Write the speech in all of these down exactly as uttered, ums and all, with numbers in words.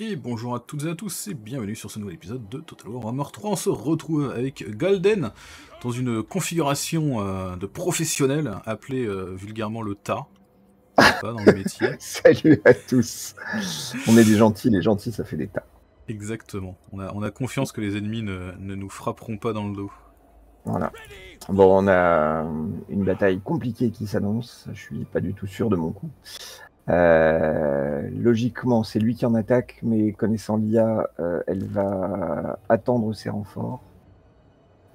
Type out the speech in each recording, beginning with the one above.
Et bonjour à toutes et à tous et bienvenue sur ce nouvel épisode de Total War Warhammer trois. On se retrouve avec Galden dans une configuration euh, de professionnel appelée euh, vulgairement le tas. Pas dans le métier. Salut à tous. On est des gentils, les gentils ça fait des tas. Exactement. On a, on a confiance que les ennemis ne, ne nous frapperont pas dans le dos. Voilà. Bon, on a une bataille compliquée qui s'annonce. Je suis pas du tout sûr de mon coup. Euh, logiquement, c'est lui qui en attaque, mais connaissant l'I A, euh, elle va attendre ses renforts.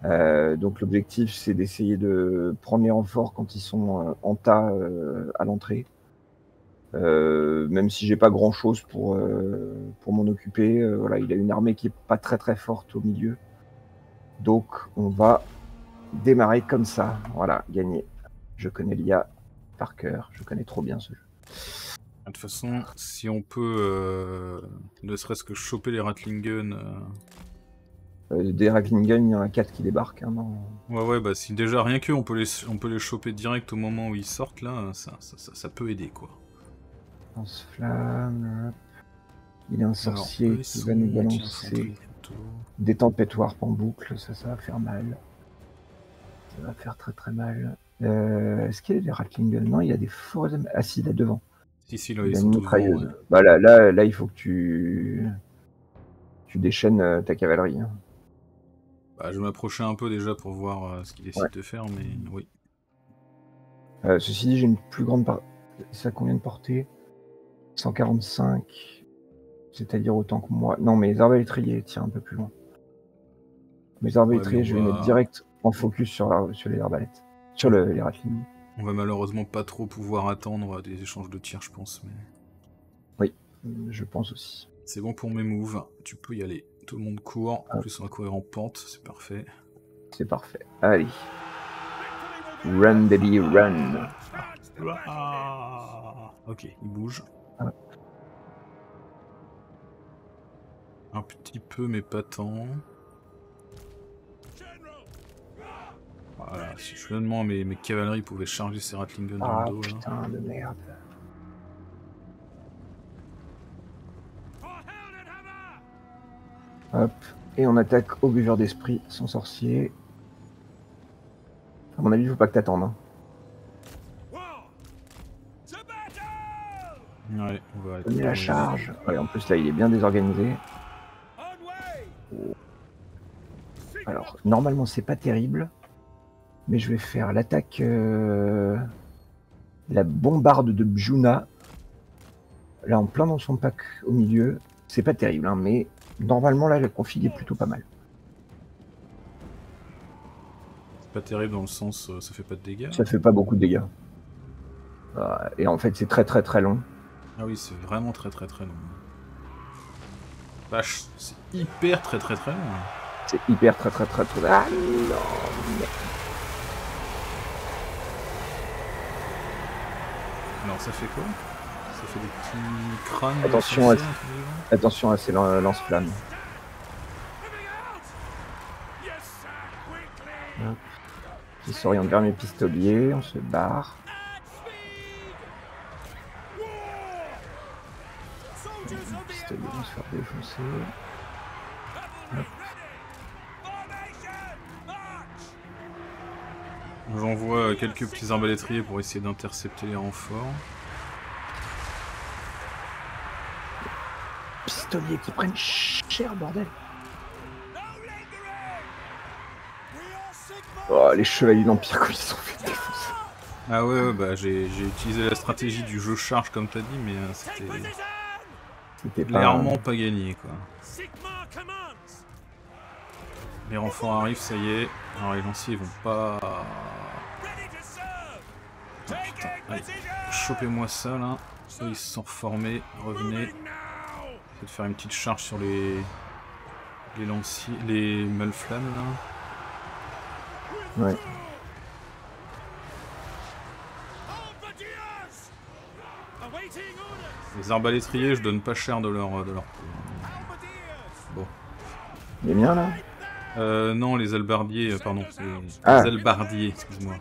Euh, donc l'objectif, c'est d'essayer de prendre les renforts quand ils sont euh, en tas euh, à l'entrée. Euh, même si j'ai pas grand-chose pour, euh, pour m'en occuper, euh, voilà, il a une armée qui est pas très très forte au milieu. Donc on va démarrer comme ça. Voilà, gagner. Je connais l'I A par cœur, je connais trop bien ce jeu. De toute façon, si on peut euh, ne serait-ce que choper les Rattling Guns... Euh... Euh, des Rattling Guns, il y en a quatre qui débarquent. Hein, non ouais, ouais, bah si déjà rien que on peut les, on peut les choper direct au moment où ils sortent, là, ça, ça, ça, ça peut aider, quoi. Lance-flamme... Il y a un sorcier Alors, qui va nous balancer des tempêtoires en boucle, ça, ça va faire mal. Ça va faire très très mal. Euh, Est-ce qu'il y a des Rattling Guns? Non, il y a des forces acides à devant. Si, si, là, il y a une mitrailleuse. Ouais. Bah, là, là, là, il faut que tu, tu déchaînes ta cavalerie. Hein. Bah, je m'approchais un peu déjà pour voir euh, ce qu'il décide ouais. de faire, mais oui. Euh, ceci dit, j'ai une plus grande part. Ça combien de portée? cent quarante-cinq. C'est-à-dire autant que moi. Non, mes arbalétriers, tiens, un peu plus loin. Mes arbalétriers, ouais, je vais va... mettre direct en focus sur, la... sur les arbalètes. Sur le... les ratlings. On va malheureusement pas trop pouvoir attendre des échanges de tirs, je pense. Mais... Oui, je pense aussi. C'est bon pour mes moves, tu peux y aller. Tout le monde court, en ah. plus on va courir en pente, c'est parfait. C'est parfait, allez. Run baby, run. Ah. Ok, il bouge. Ah. Un petit peu, mais pas tant. Voilà, si seulement mes, mes cavaleries pouvaient charger ces Rattling Guns dans le dos. Ah putain de merde. Hop, et on attaque au buveur d'esprit, son sorcier. À mon avis, il faut pas que t'attendes. Hein. Ouais, on va arrêter. La charge. Ouais, en plus là, il est bien désorganisé. Alors, normalement, c'est pas terrible. Mais je vais faire l'attaque, euh, la bombarde de Bjuna, là en plein dans son pack au milieu. C'est pas terrible, hein, mais normalement là, la config est plutôt pas mal. C'est pas terrible dans le sens, euh, ça fait pas de dégâts. Ça fait pas beaucoup de dégâts. Euh, et en fait, c'est très très très long. Ah oui, c'est vraiment très très très long. Vache, c'est hyper très très très long. C'est hyper très très très très long. Ah non, merde. Alors ça fait quoi? Ça fait des petits crânes. Attention à, attention à ces lance-flammes. Qui s'oriente vers mes pistoliers, on se barre. Les pistoliers vont se faire défoncer. Hop. J'envoie quelques petits arbalétriers pour essayer d'intercepter les renforts. Pistoliers qui prennent cher, bordel. Oh, les chevaliers d'Empire comme ils sont fait défoncer. Ah ouais, ouais bah j'ai utilisé la stratégie du jeu charge comme t'as dit, mais euh, c'était... C'était clairement pas... pas gagné, quoi. Les renforts arrivent, ça y est. Alors les lanciers ils vont pas... Oh, putain, allez, chopez-moi ça là. Eux, ils se sont reformés, revenez. Essayez de faire une petite charge sur les... Les lanciers, les malflammes là. Ouais. Les arbalétriers, je donne pas cher de leur... De leur... Bon. Les miens là ? Euh, non, les albardiers, euh, pardon, les, ah. les albardiers, excuse-moi.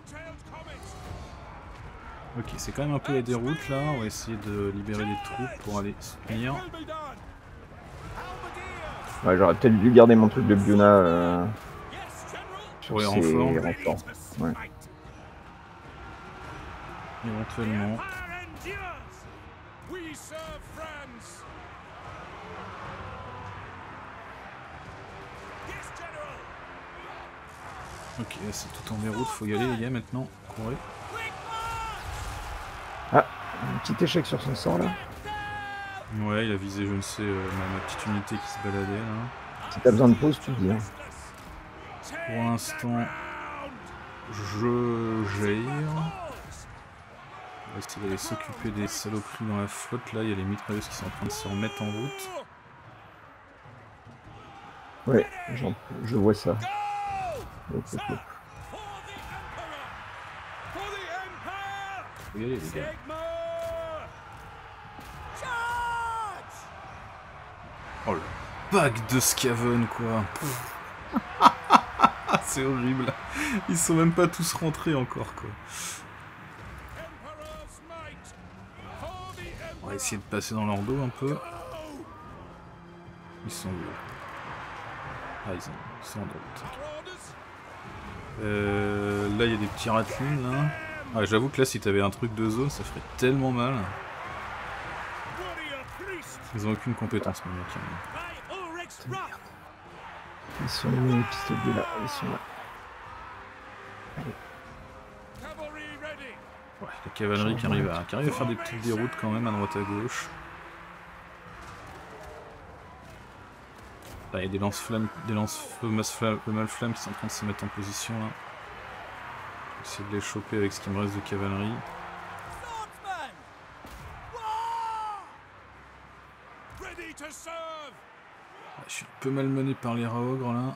Ok, c'est quand même un peu la déroute là, on va essayer de libérer les troupes pour aller soutenir. Ouais, j'aurais peut-être dû garder mon truc de Biona euh, sur les renforts. Ouais. Éventuellement. Ok, c'est tout en déroute, faut y aller les gars maintenant, courez. Ah, un petit échec sur son sang là. Ouais, il a visé, je ne sais, euh, ma, ma petite unité qui se baladait là. Si t'as besoin de pause, tu dis. Hein. Pour l'instant, je gère. On va essayer d'aller s'occuper des saloperies dans la flotte là, il y a les mitrailleuses qui sont en train de se remettre en route. Ouais, je vois ça. Hop, hop, hop. Faut y aller, les gars. Oh le pack de Skaven quoi. C'est horrible. Ils sont même pas tous rentrés encore quoi. On va essayer de passer dans leur dos un peu. Ils sont Ah ils sont, ils sont en dos. Euh, là il y a des petits ratlins là. Ah, j'avoue que là si t'avais un truc de zone ça ferait tellement mal. Ils ont aucune compétence mon mec. Ils sont où les pistolets là? Ils sont là. Allez. Ouais, la cavalerie qui arrive, à, qui arrive à faire des petites déroutes quand même à droite à gauche. Là, il y a des lance-flammes, des lance-feu, mal-flammes qui sont en train de se mettre en position là. Je vais essayer de les choper avec ce qui me reste de cavalerie. Ouais, je suis un peu malmené par les raogres là.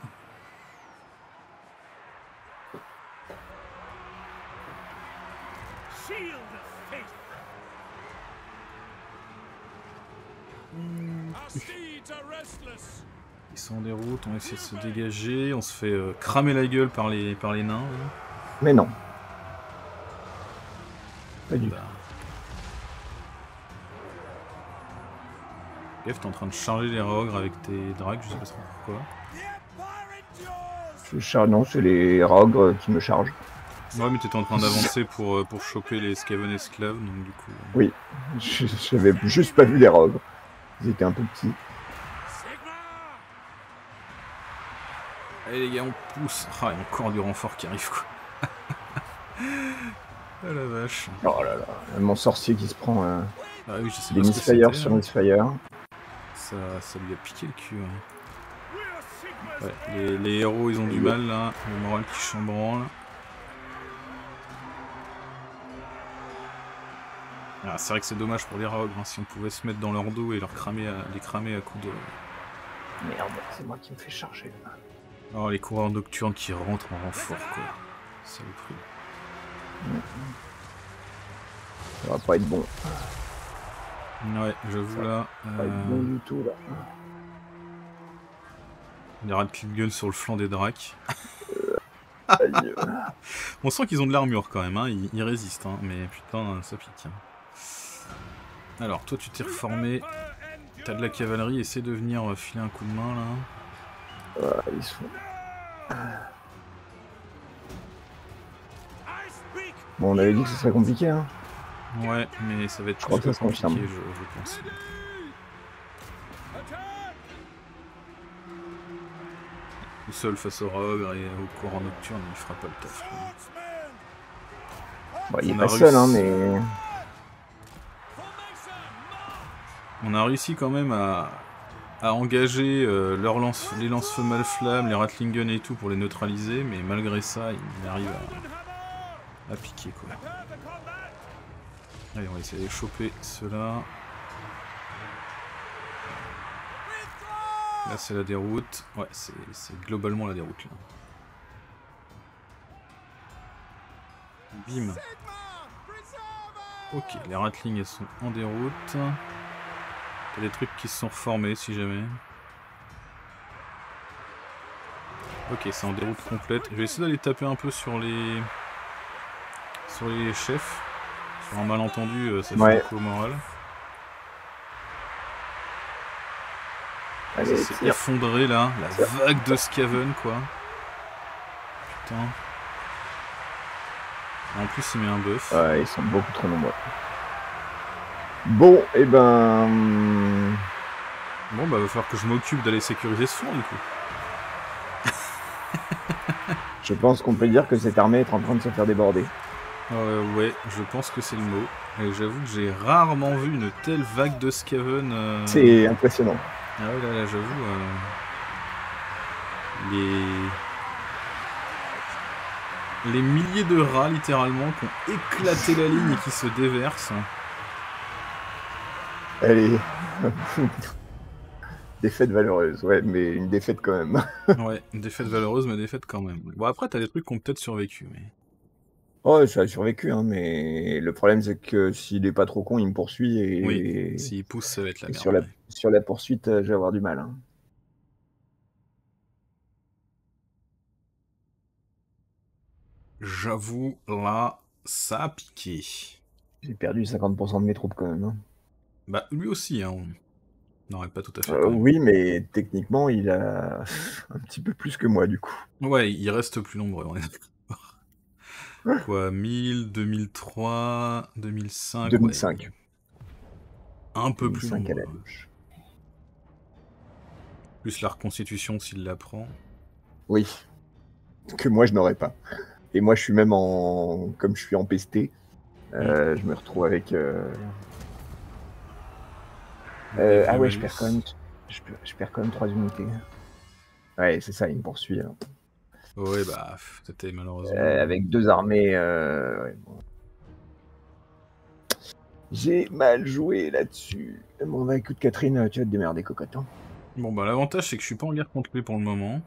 Ils sont en déroute, on essaie de se dégager, on se fait euh, cramer la gueule par les, par les nains. Là. Mais non. Pas du tout. Gaffe, t'es en train de charger les raogres avec tes drags, je sais pas trop pourquoi. Je char... Non, c'est les raogres qui me chargent. Ouais, mais t'étais en train d'avancer pour, euh, pour choper les Skaven esclaves, donc du coup... Euh... Oui, j'avais juste pas vu les raogres. Ils étaient un peu petits. Allez les gars, on pousse. Ah, il y a encore du renfort qui arrive, quoi. Ah la vache. Oh là là, mon sorcier qui se prend euh, ah oui, je sais des misfire sur misfire. Ça, ça lui a piqué le cul. Hein. Ouais, les, les héros, ils ont du mal, là. Le moral qui chambranle. Ah, c'est vrai que c'est dommage pour les raogres, hein, si on pouvait se mettre dans leur dos et leur cramer à, les cramer à coups de... Merde, c'est moi qui me fais charger, là. Oh, les coureurs nocturnes qui rentrent en renfort, quoi. Ça le prix. Ça va pas être bon. Ouais, j'avoue là. Ça va euh... pas être bon du tout, là. Des rats de gueule sur le flanc des dracs. On sent qu'ils ont de l'armure quand même, hein. Ils, ils résistent, hein. Mais putain, ça pique. Hein. Alors, toi, tu t'es reformé. T'as de la cavalerie, essaie de venir filer un coup de main, là. Ouais, ils sont... Bon, on avait dit que ce serait compliqué, hein. Ouais, mais ça va être trop compliqué, je, je pense. Tout seul face aux raogres et aux courants nocturnes, il fera pas le taf. Bon, il est pas seul, hein, mais... On a réussi quand même à... à engager euh, leur lance, les lance-feux malflammes, les ratlingen et tout pour les neutraliser, mais malgré ça, ils arrivent à, à piquer quoi. Allez, on va essayer de choper ceux-là. Là, c'est la déroute. Ouais, c'est globalement la déroute là. Bim. Ok, les ratlings elles sont en déroute. Il y a des trucs qui se sont reformés si jamais. Ok, c'est en déroute complète. Je vais essayer d'aller taper un peu sur les... sur les chefs. Sur un malentendu, ça fait ouais. Un coup au moral. Allez, qui s'est effondrée là, la vague de Skaven quoi. Putain. En plus il met un buff. Ouais, ils sont beaucoup trop nombreux. Bon, et eh ben... Bon bah va falloir que je m'occupe d'aller sécuriser ce front du coup. Je pense qu'on peut dire que cette armée est en train de se faire déborder. Euh, ouais, je pense que c'est le mot. Et j'avoue que j'ai rarement vu une telle vague de Skaven. Euh... C'est impressionnant. Ah ouais, là, là j'avoue... Euh... Les... Les milliers de rats, littéralement, qui ont éclaté la ligne et qui se déversent. Elle est... défaite valeureuse, ouais, mais une défaite quand même. Ouais, une défaite valeureuse, mais défaite quand même. Bon, après, t'as des trucs qui ont peut-être survécu, mais... Oh, ça a survécu, hein, mais le problème, c'est que s'il est pas trop con, il me poursuit, et... Oui, s'il pousse, ça va être la merde. Sur la, sur la poursuite, je vais avoir du mal, hein. J'avoue, là, ça a piqué. J'ai perdu cinquante pour cent de mes troupes, quand même, hein. Bah, lui aussi, hein. Non, pas tout à fait. Euh, oui, mais techniquement, il a un petit peu plus que moi, du coup. Ouais, il reste plus nombreux, on est d'accord. Ouais. Quoi, mille, deux mille trois, deux mille cinq... deux mille cinq. Ouais. Un peu plus nombreux. À la gauche. Plus la reconstitution, s'il la prend. Oui. Que moi, je n'aurais pas. Et moi, je suis même en... Comme je suis empesté, euh, ouais. Je me retrouve avec... Euh... Euh, ah ouais, je perds, quand même, je, je perds quand même trois unités. Ouais, c'est ça, il me poursuit. Hein. Ouais, bah, c'était malheureusement... Euh, avec deux armées... Euh... Ouais, bon. J'ai mal joué là-dessus. Bon, bah écoute, Catherine, tu vas te démerder, cocotte. Hein. Bon, bah l'avantage, c'est que je suis pas en guerre contre lui pour le moment.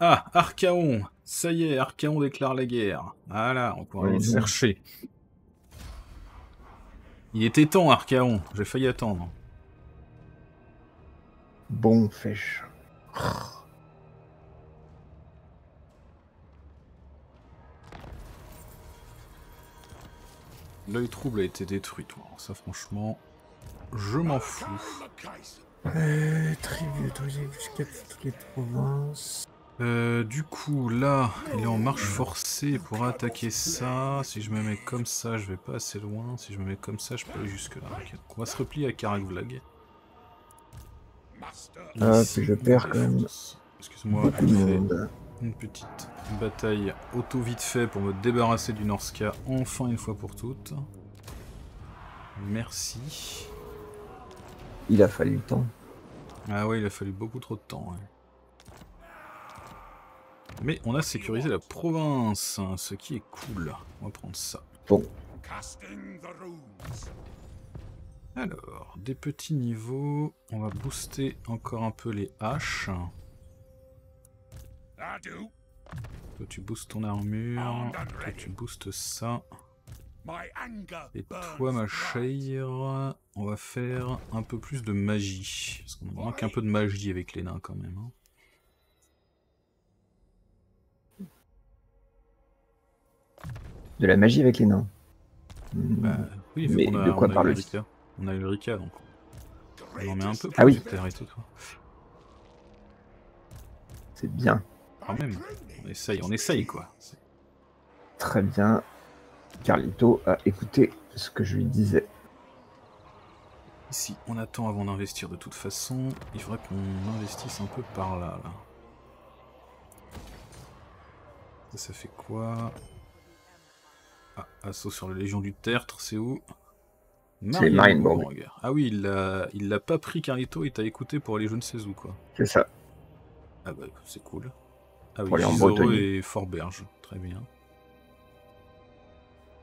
Ah, Archaon. Ça y est, Archaon déclare la guerre. Voilà, on pourra aller le chercher. Il était temps, Archaon. J'ai failli attendre. Bon, fèche. L'œil trouble a été détruit, toi. Ça, franchement, je m'en fous. Euh, tribu autorisée jusqu'à toutes les provinces. Euh, du coup, là, il est en marche forcée pour attaquer ça. Si je me mets comme ça, je vais pas assez loin. Si je me mets comme ça, je peux aller jusque-là. Okay. On va se replier à Karak vlag. Ah, puis je perds quand même. Excuse-moi, une petite bataille auto-vite fait pour me débarrasser du Norsca, enfin une fois pour toutes. Merci. Il a fallu le temps. Ah ouais, il a fallu beaucoup trop de temps, ouais. Mais on a sécurisé la province, ce qui est cool. On va prendre ça. Bon. Alors, des petits niveaux. On va booster encore un peu les haches. Toi, tu boostes ton armure. Toi, tu boostes ça. Et toi, ma chère, on va faire un peu plus de magie. Parce qu'on manque un peu de magie avec les nains quand même. Hein. De la magie avec les nains. Bah, oui, mais on a, de quoi parle-t-il? On a Ulrika, donc. On en met un peu. Ah oui. C'est bien. Quand même. On essaye, on essaye quoi. Très bien. Carlito a écouté ce que je lui disais. Ici, on attend avant d'investir de toute façon. Il faudrait qu'on investisse un peu par là. là. Ça, ça fait quoi? Ah, assaut sur la Légion du Tertre, c'est où? C'est Mindbog. Ah oui, il l'a pas pris Carlito, il t'a écouté pour aller je ne sais où quoi. C'est ça. Ah bah c'est cool. Ah oui, Gisoro et Forberge, très bien.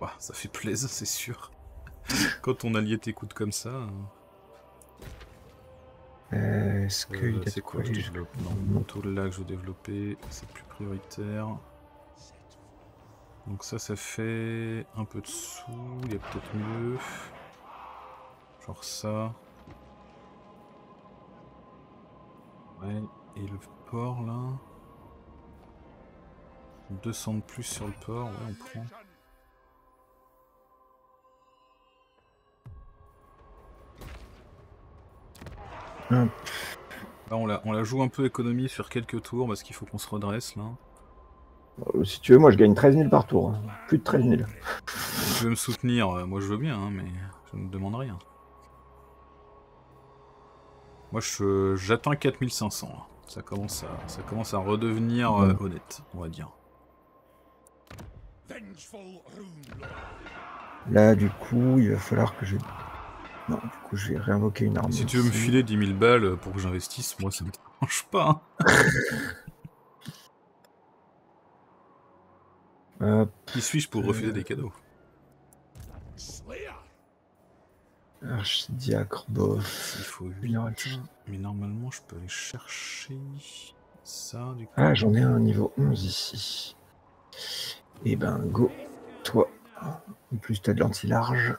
Ouah, ça fait plaisir, c'est sûr. Quand ton allié t'écoute comme ça... Euh, Est-ce euh, qu'il a... C'est quoi je développe? Non, mon tour là que je veux développer, c'est plus prioritaire. Donc ça, ça fait un peu de sous, il y a peut-être mieux. Genre ça. Ouais, et le port là. deux cents de plus sur le port, ouais, on prend. Là, on la, on la joue un peu économie sur quelques tours parce qu'il faut qu'on se redresse là. Si tu veux, moi je gagne treize mille par tour. Hein. Plus de treize mille. Si tu veux me soutenir, moi je veux bien, hein, mais je ne demande rien. Moi j'atteins quatre mille cinq cents. Ça commence à, ça commence à redevenir euh, honnête, on va dire. Là, du coup, il va falloir que je... Non, du coup, je vais réinvoquer une arme. Si tu veux me filer dix mille balles pour que j'investisse, moi ça ne me dérange pas. Hein. Euh, Qui suis-je pour euh... refuser des cadeaux? Archidiacre, bof. Il faut huit. Mais normalement, je peux aller chercher ça. Du coup. Ah, j'en ai un niveau onze ici. Et ben, go, toi. En plus, t'as de l'anti-large.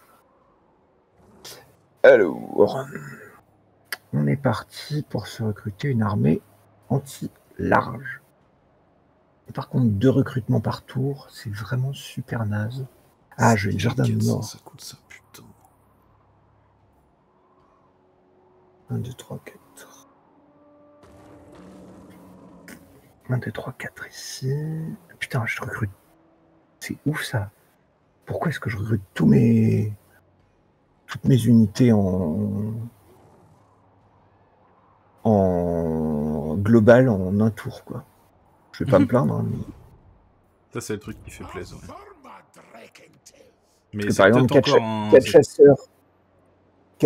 Alors, on est parti pour se recruter une armée anti-large. Par contre, deux recrutements par tour, c'est vraiment super naze. Ah, j'ai le jardin de mort. Ça coûte ça, putain. un, deux, trois, quatre. un, deux, trois, quatre ici. Putain, je recrute. C'est ouf ça. Pourquoi est-ce que je recrute tous mes... toutes mes unités en. en global en un tour, quoi. Je vais pas me plaindre. Hein, mais... Ça, c'est le truc qui fait plaisir. Ouais. Par exemple, quatre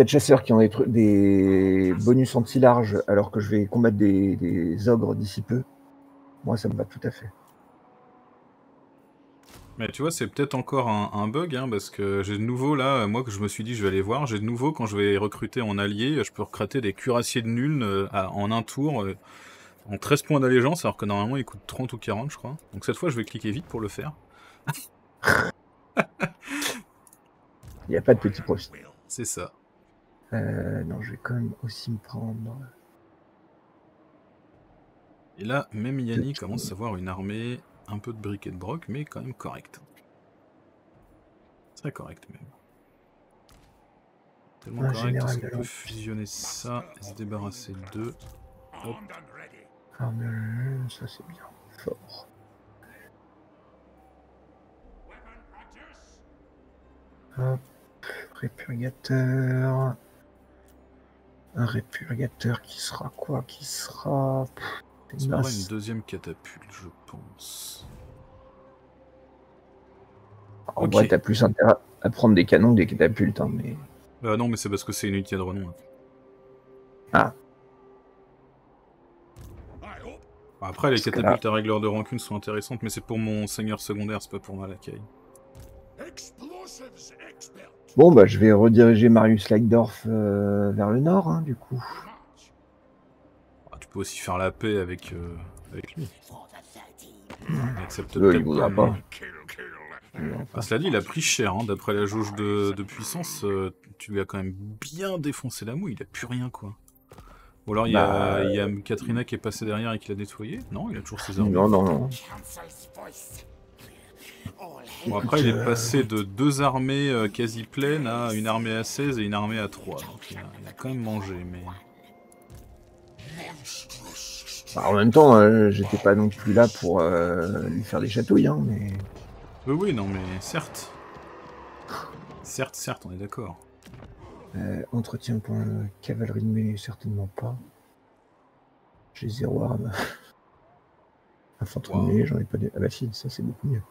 chasseurs qui ont des, des bonus anti-large alors que je vais combattre des, des ogres d'ici peu, moi, ça me va tout à fait. Mais tu vois, c'est peut-être encore un, un bug, hein, parce que j'ai de nouveau, là, moi, que je me suis dit, je vais aller voir, j'ai de nouveau, quand je vais recruter en allié, je peux recruter des cuirassiers de nul euh, à, en un tour... Euh, en treize points d'allégeance, alors que normalement il coûte trente ou quarante, je crois. Donc cette fois, je vais cliquer vite pour le faire. Il n'y a pas de petit poste. C'est ça. Euh, non, je vais quand même aussi me prendre... Et là, même Yannick commence à avoir une armée un peu de briquet de broc, mais quand même correcte. Très correcte, même. Tellement ah, correct, parce qu'on peut fusionner ça et se débarrasser d'eux. Hop. Ah, mais ça c'est bien fort. Hop, répurgateur. Un répurgateur qui sera quoi? Qui sera... C'est pas une deuxième catapulte, je pense. En okay. Vrai, t'as plus intérêt à prendre des canons que des catapultes, hein, mais... Euh, non, mais c'est parce que c'est une unité de renom. Ah. Après, les catapultes là... à règleur de rancune sont intéressantes, mais c'est pour mon seigneur secondaire, c'est pas pour Malakai. Bon, bah, je vais rediriger Marius Leitdorf euh, vers le nord, hein, du coup. Ah, tu peux aussi faire la paix avec, euh, avec lui. Il accepte oui, il voudra pas. Ah, cela dit, il a pris cher, hein, d'après la jauge de, de puissance, euh, tu lui as quand même bien défoncé la mouille, il a plus rien, quoi. Ou alors il y a, bah, il y a Katerina qui est passée derrière et qui l'a nettoyé? Non, il a toujours ses armes. Non, non, non. Bon, après, il est passé de deux armées quasi pleines à une armée à seize et une armée à trois. Donc il a, il a quand même mangé, mais... Bah, en même temps, euh, j'étais pas non plus là pour euh, lui faire des chatouilles, hein, mais... Oui, oui, non, mais certes. Certes, certes, on est d'accord. Euh, entretien pour la cavalerie de mêlée, certainement pas. J'ai zéro arme. Infanterie wow. de mêlée, j'en ai pas de... Ah bah si, ça c'est beaucoup mieux.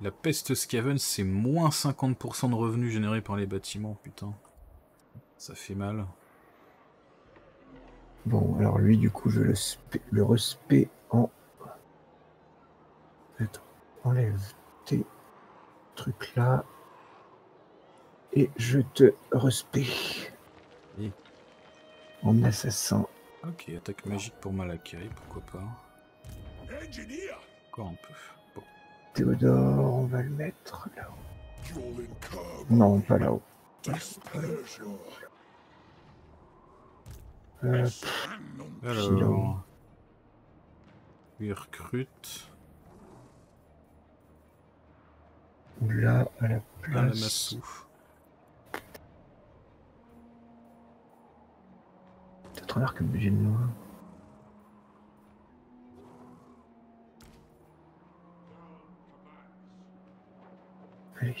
La peste Skaven, c'est moins cinquante pour cent de revenus générés par les bâtiments, putain. Ça fait mal. Bon, alors lui, du coup, je le, sp... le respect en... Attends, enlève tes trucs là. Et je te respecte. Oui. En assassin. Ok, attaque magique pour Malakai, pourquoi pas. Encore un peu. Bon. Théodore, on va le mettre là-haut. Non, pas là-haut. Euh, Alors... Il recrute... Là, à la place... Ah, frère comme j'ai de loin. Allez.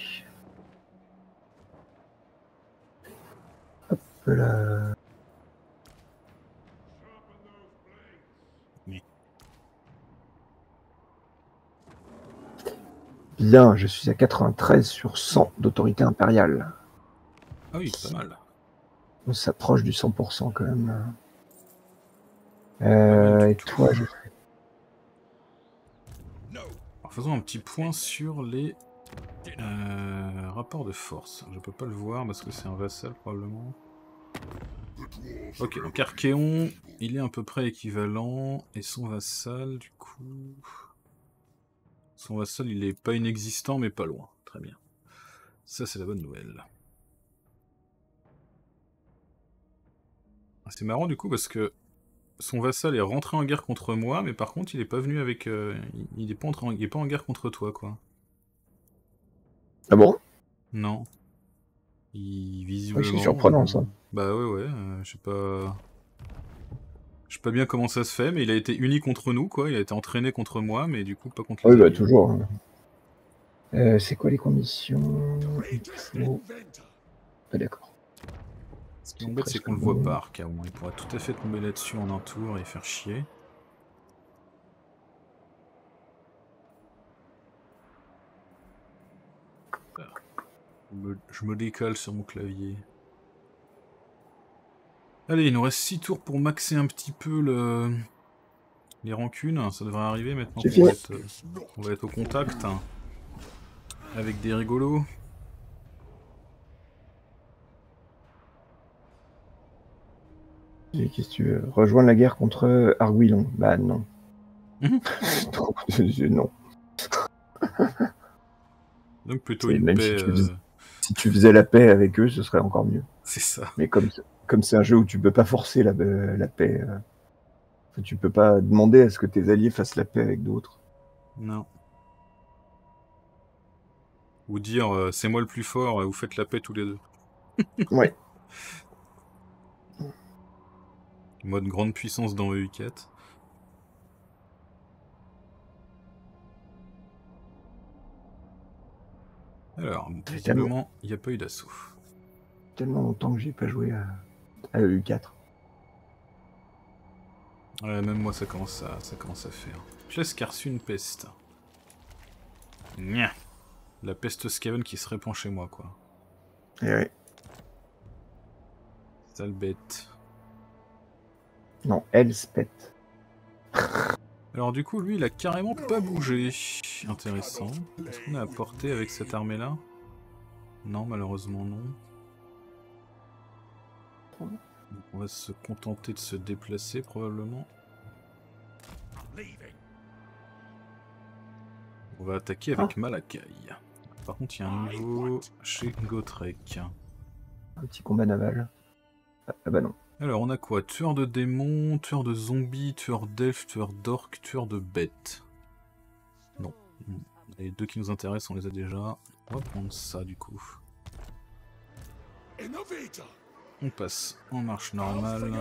Hop là. Oui. Bien, je suis à quatre-vingt-treize sur cent d'autorité impériale. Ah oui, c'est pas mal. On s'approche du cent pour cent quand même. Euh, et toi, je... Alors, faisons un petit point sur les euh, rapports de force. Je peux pas le voir parce que c'est un vassal probablement. Ok, donc Archaon, il est à peu près équivalent. Et son vassal, du coup... Son vassal, il est pas inexistant mais pas loin. Très bien. Ça, c'est la bonne nouvelle. C'est marrant du coup parce que son vassal est rentré en guerre contre moi, mais par contre il est pas venu avec... Euh, il, est pas en, il est pas en guerre contre toi, quoi. Ah bon? Non. Il visiblement... Ouais, c'est surprenant ça. Bah ouais ouais, euh, je sais pas... Je sais pas bien comment ça se fait, mais il a été uni contre nous, quoi. Il a été entraîné contre moi, mais du coup pas contre... Oui bah toujours. Euh, c'est quoi les conditions? Oh. Ah d'accord. Ce qui m'embête, c'est qu'on le voit pas, car il pourra tout à fait tomber là-dessus en un tour et faire chier. Je me, je me décale sur mon clavier. Allez, il nous reste six tours pour maxer un petit peu le... les rancunes. Ça devrait arriver maintenant. On va, être, on va être au contact hein, avec des rigolos. Qu'est-ce que tu veux? Rejoindre la guerre contre Arguillon? Bah non. Mmh. Non. Donc plutôt une même paix... Si tu, faisais, si tu faisais la paix avec eux, ce serait encore mieux. C'est ça. Mais comme comme c'est un jeu où tu peux pas forcer la, la paix, euh, tu peux pas demander à ce que tes alliés fassent la paix avec d'autres. Non. Ou dire euh, c'est moi le plus fort, vous faites la paix tous les deux. Ouais. Mode grande puissance dans E U quatre. Alors, visiblement, il n'y a pas eu d'assaut. Tellement longtemps que j'ai pas joué à, à E U quatre. Ouais, même moi, ça commence à, ça commence à faire. J'escarce une peste. Nya. La peste Skaven qui se répand chez moi, quoi. Eh oui. Sale bête. Non, Elspeth. Alors du coup, lui, il a carrément pas bougé. Intéressant. Est-ce qu'on a apporté avec cette armée-là? Non, malheureusement non. Donc, on va se contenter de se déplacer, probablement. On va attaquer avec ah. Malakai. Par contre, il y a un niveau chez Gotrek. Un petit combat naval. Ah, ah bah non. Alors, on a quoi? Tueur de démons, tueur de zombies, tueur d'elfes, tueur d'orques, tueur de bêtes. Non. Les deux qui nous intéressent, on les a déjà. On va prendre ça, du coup. On passe en marche normale.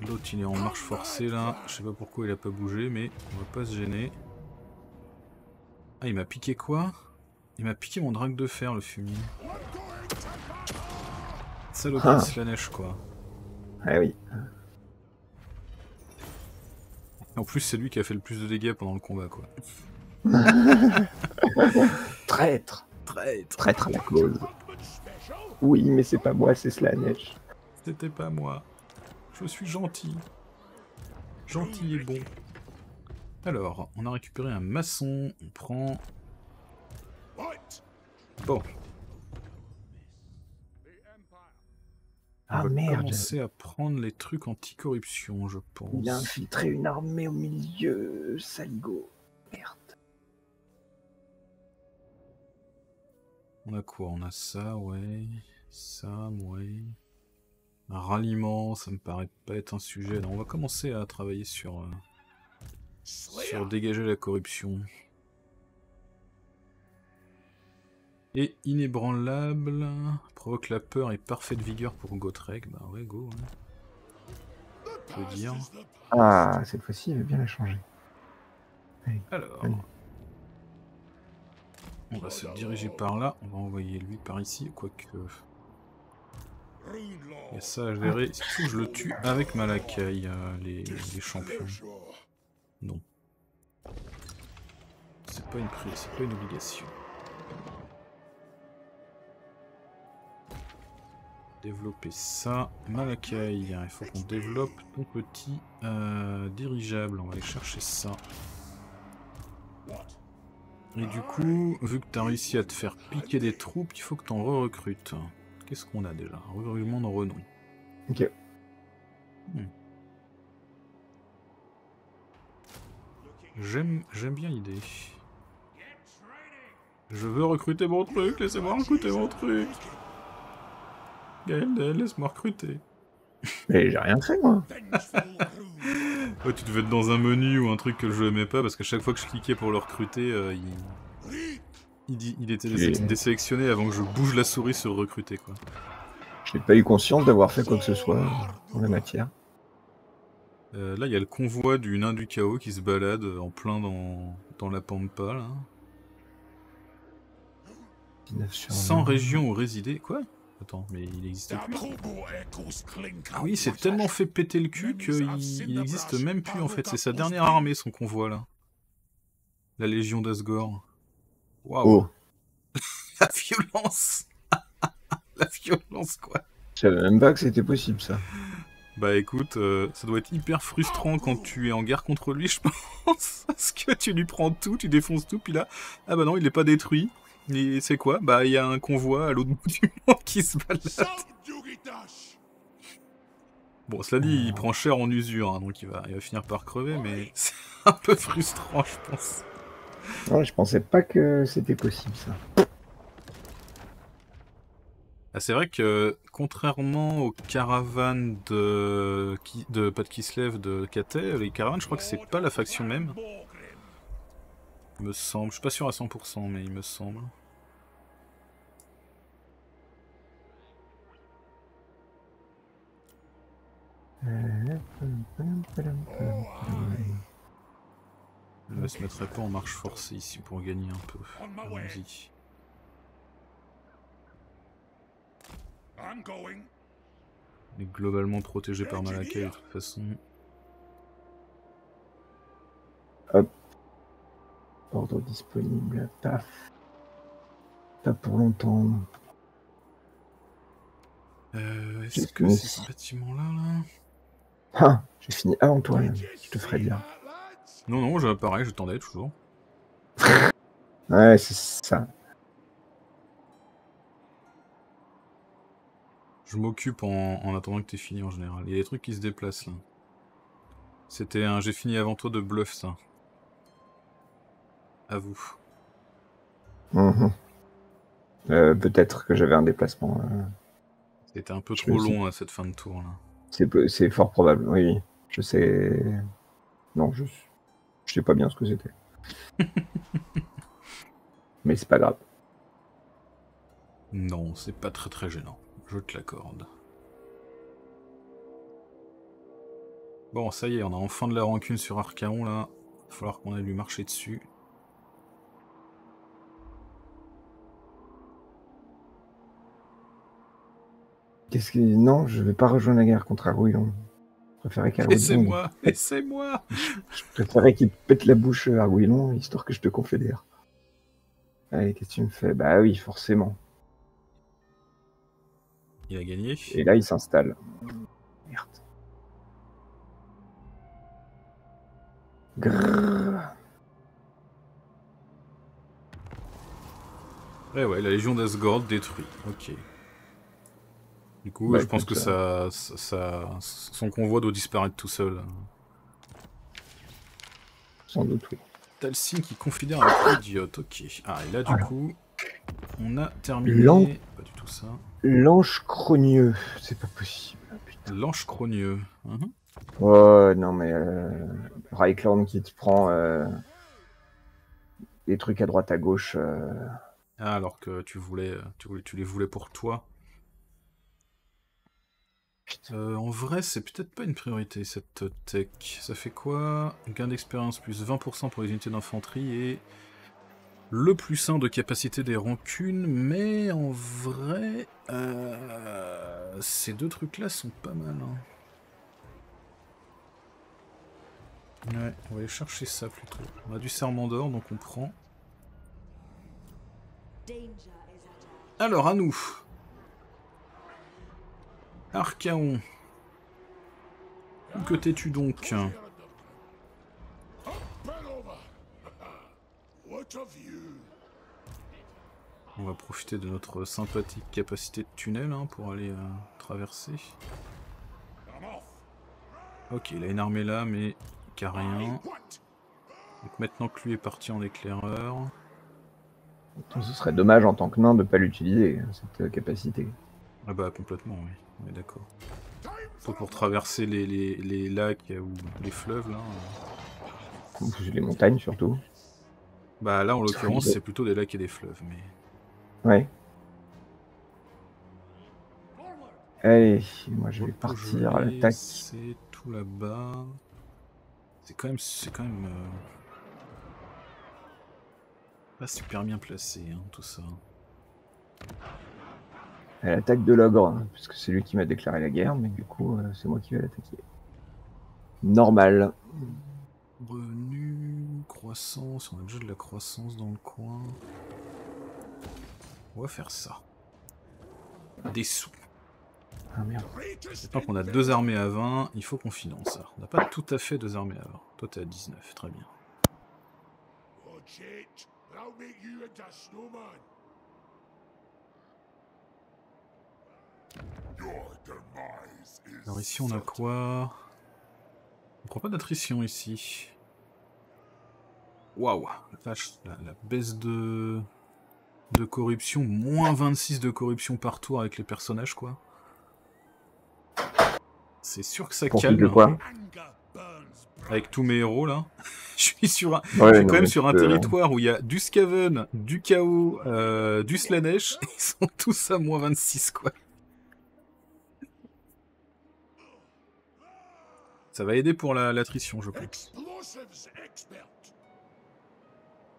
Et l'autre, il est en marche forcée, là. Je sais pas pourquoi il a pas bougé, mais on va pas se gêner. Ah, il m'a piqué quoi? Il m'a piqué mon drac de fer, le fumier. Saloperie de Slanesh, quoi. Ah oui. En plus, c'est lui qui a fait le plus de dégâts pendant le combat, quoi. Traître. Traître. Traître à la cause. Oui, mais c'est pas moi, c'est Slanesh. C'était pas moi. Je suis gentil. Gentil et bon. Alors, on a récupéré un maçon. On prend... Bon. On ah va merde. Commencer à prendre les trucs anti-corruption, je pense. Il a infiltré une armée au milieu, saligo. Merde. On a quoi? On a ça, ouais. Ça, ouais. Un ralliement, ça me paraît pas être un sujet. Alors on va commencer à travailler sur... Euh, sur dégager la corruption. Et inébranlable, provoque la peur et parfaite vigueur pour Gotrek. Bah ouais, go. Hein. peut dire. Ah, cette fois-ci, il veut bien la changer. Allez, alors, allez. On va se diriger par là. On va envoyer lui par ici, quoique... Et ça, je verrai. Il faut que je le tue avec Malakai, euh, les, les champions. Non. C'est pas une prise, c'est pas une obligation. Développer ça. Malakai, il faut qu'on développe ton petit euh, dirigeable. On va aller chercher ça. Et du coup, vu que tu as réussi à te faire piquer des troupes, il faut que tu en re-recrutes. Qu'est-ce qu'on a déjà? Un regroupement de renom. Ok. Hmm. J'aime bien l'idée. Je veux recruter mon truc, laissez-moi recruter mon truc. Galden, laisse-moi recruter. Mais j'ai rien fait, moi. Ouais, tu devais être dans un menu ou un truc que je n'aimais pas, parce qu'à chaque fois que je cliquais pour le recruter, euh, il... Il, il était désélectionné avant que je bouge la souris sur recruter, quoi. Je n'ai pas eu conscience d'avoir fait quoi que ce soit en la matière. Euh, là, il y a le convoi du nain du chaos qui se balade en plein dans, dans la pampa, là. Sans région où résider. Quoi? Attends, mais il n'existe plus. Ah oui, c'est tellement fait péter le cul qu'il n'existe même plus, en fait. C'est sa dernière armée, son convoi, là. La Légion d'Azgorh. Waouh. Oh. La violence. La violence, quoi. Je savais même pas que c'était possible, ça. Bah écoute, euh, ça doit être hyper frustrant quand tu es en guerre contre lui, je pense. Parce que tu lui prends tout, tu défonces tout, puis là, ah bah non, il n'est pas détruit. Et c'est quoi? Bah il y a un convoi à l'autre bout du monde qui se balade. Bon, cela dit, il prend cher en usure, hein, donc il va, il va finir par crever, mais c'est un peu frustrant, je pense. Ouais, je pensais pas que c'était possible ça. Ah, c'est vrai que contrairement aux caravanes de, de pas de Kislev, de Cathay, les caravanes, je crois que c'est pas la faction même. Il me semble, je suis pas sûr à cent pour cent, mais il me semble. On ne se mettrait pas en marche forcée ici pour gagner un peu. Allons-y. On est globalement protégé par Malakai de toute façon. Hop. Ordre disponible. Paf. Pas pour longtemps. Euh, Est-ce que c'est ce bâtiment-là là ? Ah, j'ai fini avant toi, même. Je te ferai bien. Non, non, j'ai pareil, je t'endais toujours. Ouais, c'est ça. Je m'occupe en, en attendant que t'aies fini en général. Il y a des trucs qui se déplacent là. C'était un j'ai fini avant toi de bluff, ça. À vous. Mmh. Euh, Peut-être que j'avais un déplacement. Euh... C'était un peu je trop long à cette fin de tour là. C'est fort probable, oui. Je sais. Non, je... je sais pas bien ce que c'était. Mais c'est pas grave. Non, c'est pas très très gênant. Je te l'accorde. Bon, ça y est, on a enfin de la rancune sur Archaon, là. Il va falloir qu'on aille lui marcher dessus. Qu'est-ce qu'il dit? Non, je vais pas rejoindre la guerre contre Argouillon. Laissez-moi, laissez-moi. Je préférais qu'il pète la bouche à Argouillon, histoire que je te confédère. Allez, qu'est-ce que tu me fais? Bah oui, forcément. Il a gagné. Et là, il s'installe. Merde. Grrrr. Ouais, ouais, la Légion d'Azgorh détruite. Ok. Du coup, bah, je pense que ça, ça, ça, son convoi doit disparaître tout seul. Sans doute, oui. Talsin qui confidère un idiote, ok. Ah, et là, du Alors. coup, on a terminé... Lan... Pas du tout ça. L'ange crogneux, c'est pas possible. L'ange crogneux. Mmh. Oh, non, mais... Euh, Reikland qui te prend euh, des trucs à droite, à gauche. Euh... Ah, alors que tu voulais, tu voulais, tu les voulais pour toi. Euh, en vrai, c'est peut-être pas une priorité cette tech. Ça fait quoi? Gain d'expérience plus vingt pour cent pour les unités d'infanterie et le plus un de capacité des rancunes. Mais en vrai, euh, ces deux trucs-là sont pas mal. Hein. Ouais, on va aller chercher ça plutôt. On a du serment d'or, donc on prend. Alors, à nous. Archaon. Que t'es-tu donc? On va profiter de notre sympathique capacité de tunnel hein, pour aller euh, traverser. Ok, il a une armée là, mais qui a rien. Donc maintenant que lui est parti en éclaireur... Ce serait dommage en tant que nain de ne pas l'utiliser, cette capacité. Ah bah complètement, oui. On est d'accord. Pour, pour traverser les, les, les lacs ou les fleuves, là. Euh... Les montagnes, surtout. Bah là, en l'occurrence, c'est plutôt des lacs et des fleuves, mais... Ouais. Allez, moi je vais partir à l'attaque. C'est tout là-bas... C'est quand même... C'est quand même... Euh... Pas super bien placé, hein, tout ça. Elle attaque de l'ogre, hein, puisque c'est lui qui m'a déclaré la guerre, mais du coup, euh, c'est moi qui vais l'attaquer. Normal. Revenu, croissance, on a déjà de la croissance dans le coin. On va faire ça. Des sous. Ah merde. Maintenant qu'on a deux armées à vingt, il faut qu'on finance ça. On n'a pas tout à fait deux armées à vingt. Toi, t'es à dix-neuf, très bien. Alors ici on a quoi? On prend pas d'attrition ici. Waouh, la, la baisse de de corruption, moins vingt-six de corruption par tour avec les personnages quoi. C'est sûr que ça pour calme. De quoi hein. Avec tous mes héros là, je suis sur un, ouais, je suis non, quand même sur un euh... territoire où il y a du Skaven, du Chaos, euh, du Slanesh, ils sont tous à moins vingt-six quoi. Ça va aider pour l'attrition, la, je pense.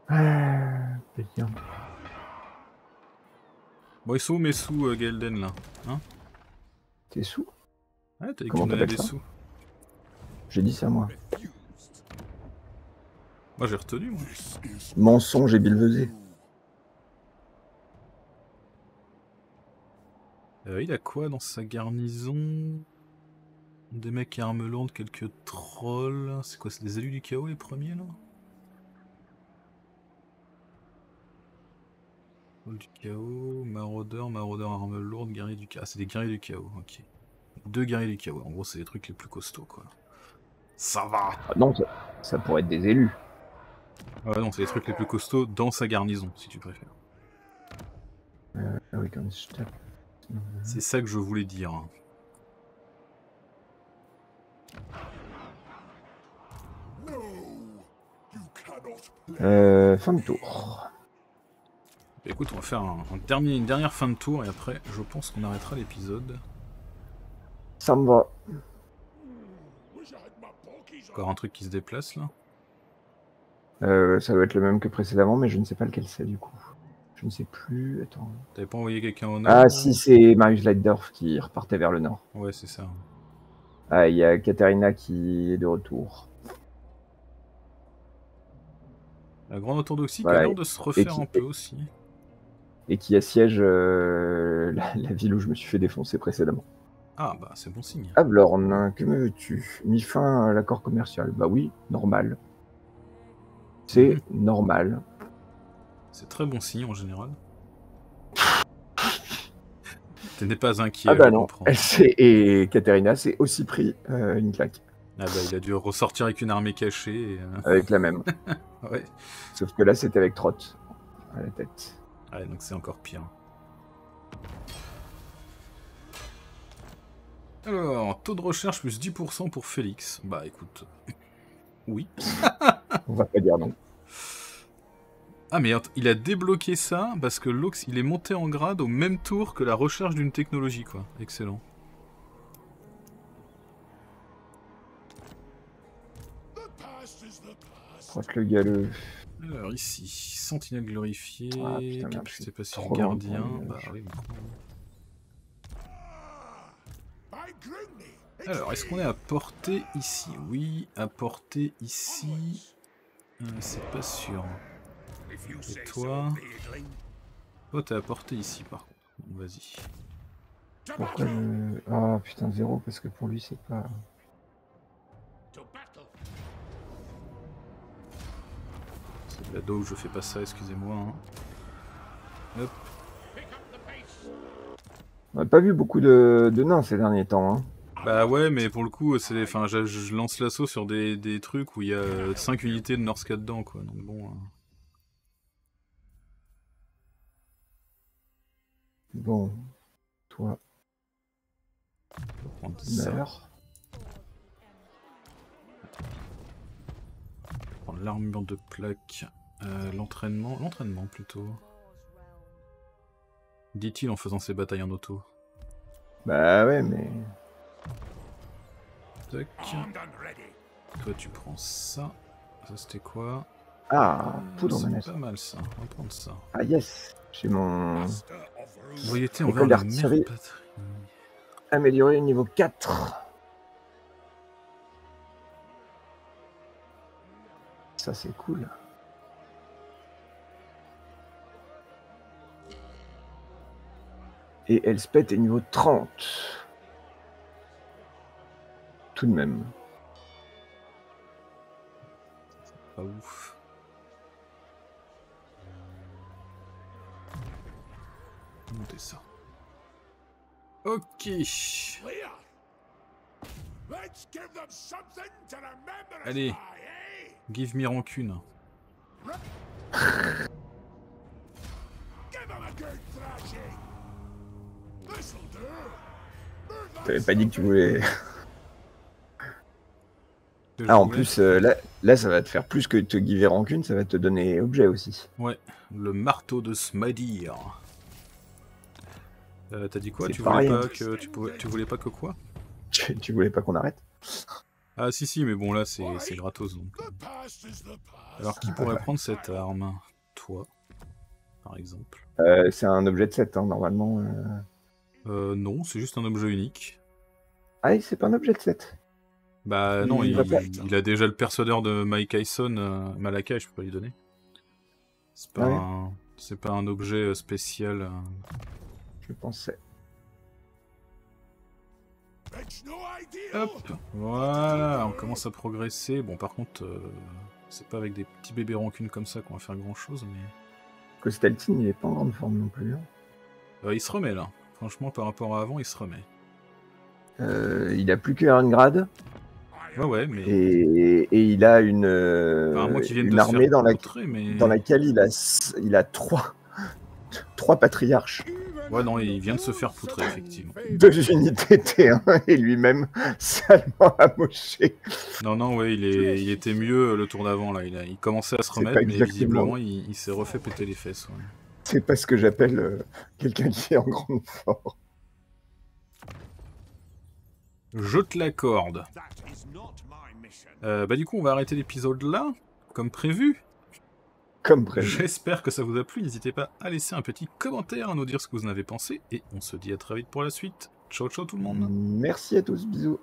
Ah, bon, ils sont où mes sous, euh, Galden, là hein? Tes sous? Ouais, t'as dit qu'on avait des sous. J'ai dit ça, moi. Moi, j'ai retenu, moi. Mensonge et bilvesé. Euh, il a quoi dans sa garnison? Des mecs à armes lourdes, quelques trolls... C'est quoi, c'est des élus du chaos les premiers, là? Trolls du chaos, maraudeurs, maraudeurs, armes lourdes, guerriers du chaos... Ah, c'est des guerriers du chaos, ok. Deux guerriers du chaos, en gros, c'est les trucs les plus costauds, quoi. Ça va ah non, ça, ça pourrait être des élus. Ah non, c'est les trucs les plus costauds dans sa garnison, si tu préfères. Euh, oui, quand je tape... C'est ça que je voulais dire, hein. Euh, fin de tour. Écoute, on va faire un, un dernier, une dernière fin de tour et après, je pense qu'on arrêtera l'épisode. Ça me va. Encore un truc qui se déplace là. Euh, ça doit être le même que précédemment, mais je ne sais pas lequel c'est du coup. Je ne sais plus. Attends. T'avais pas envoyé quelqu'un au nord? Ah si, c'est Marius Leitdorf qui repartait vers le nord. Ouais, c'est ça. Ah, il y a Katerina qui est de retour. La grande orthodoxie voilà, qui a l'air de se refaire qui, un peu aussi. Et qui assiège euh, la, la ville où je me suis fait défoncer précédemment. Ah bah c'est bon signe. Ah Blorn, que me veux-tu? Mis fin à l'accord commercial. Bah oui, normal. C'est mmh. normal. C'est très bon signe en général. Tu n'es pas inquiet. Ah bah non. Et Katerina s'est aussi pris euh, une claque. Ah bah il a dû ressortir avec une armée cachée. Et, euh... Avec la même. Ouais. Sauf que là c'était avec Trott à la tête. Ouais donc c'est encore pire. Alors taux de recherche plus dix pour cent pour Félix. Bah écoute. Oui. On va pas dire non. Ah mais il a débloqué ça parce que Lux il est monté en grade au même tour que la recherche d'une technologie quoi. Excellent. Je crois que le gars le... Alors ici, sentinelle glorifiée, ah, putain, merde, je sais pas si le gardien... Bah oui, bon. Alors, est-ce qu'on est à portée ici? Oui, à portée ici... Hum, c'est pas sûr. Et toi? Toi t'es à portée ici par contre, bon, vas-y. Pourquoi le... Ah putain, zéro, parce que pour lui c'est pas... C'est de la dope, je fais pas ça, excusez-moi. Hein. Hop. On n'a pas vu beaucoup de, de nains ces derniers temps. Hein. Bah ouais, mais pour le coup, c'est, enfin, je, je lance l'assaut sur des, des trucs où il y a cinq unités de Norsca dedans, quoi. Donc bon... Hein. Bon... Toi... Je vais prendre ça. L'armure de plaque, euh, l'entraînement, l'entraînement plutôt. Dit-il en faisant ses batailles en auto. Bah ouais mais... Tac. Toi tu prends ça. Ça c'était quoi? Ah, poudre de menace. C'est pas mal ça, on va prendre ça. Ah yes, j'ai mon... Vous voyez, on va d'artillerie. Améliorer le niveau quatre. Ça c'est cool. Et Elspeth est niveau trente. Tout de même. Pas ouf. Montez ça. Ok. Allez. Give me rancune. T'avais pas dit que tu voulais... Ah en plus euh, là, là ça va te faire plus que te giver rancune, ça va te donner objet aussi. Ouais, le marteau de Smadir. Euh, T'as dit quoi? Tu voulais pas que, tu, pouvais, tu voulais pas que quoi? tu, tu voulais pas qu'on arrête? Ah si si, mais bon là c'est gratos donc. Alors qui pourrait prendre cette arme? Toi, par exemple. Euh, c'est un objet de sept hein, normalement. Euh, euh non, c'est juste un objet unique. Ah c'est pas un objet de sept. Bah non, il, il, il a déjà le persuadeur de Mike Tyson, euh, Malakai, je peux pas lui donner. C'est pas, ah ouais, c'est pas un objet spécial. Euh... Je pensais. Hop, voilà, on commence à progresser. Bon, par contre, euh, c'est pas avec des petits bébés rancunes comme ça qu'on va faire grand chose, mais... Costaltine, il est pas en grande forme non plus. Hein. Euh, il se remet là. Franchement, par rapport à avant, il se remet. Euh, il a plus que un grade. Ouais, ouais, mais. Et, et il a une, euh, enfin, moi qui viens de une armée dans, la... mais... dans laquelle il a, il a trois, trois patriarches. Ouais, non, il vient de se faire poutrer, effectivement. Deux unités T un et lui-même salement amoché. Non, non, ouais, il, est, il était mieux le tour d'avant, là. Il, a, il commençait à se remettre, mais visiblement, il, il s'est refait péter les fesses. Ouais. C'est pas ce que j'appelle euh, quelqu'un qui est en grande forme. Je te l'accorde. Euh, bah, du coup, on va arrêter l'épisode là, comme prévu. Comme prévu. J'espère que ça vous a plu, n'hésitez pas à laisser un petit commentaire, à nous dire ce que vous en avez pensé, et on se dit à très vite pour la suite. Ciao ciao tout le monde. Merci à tous, bisous.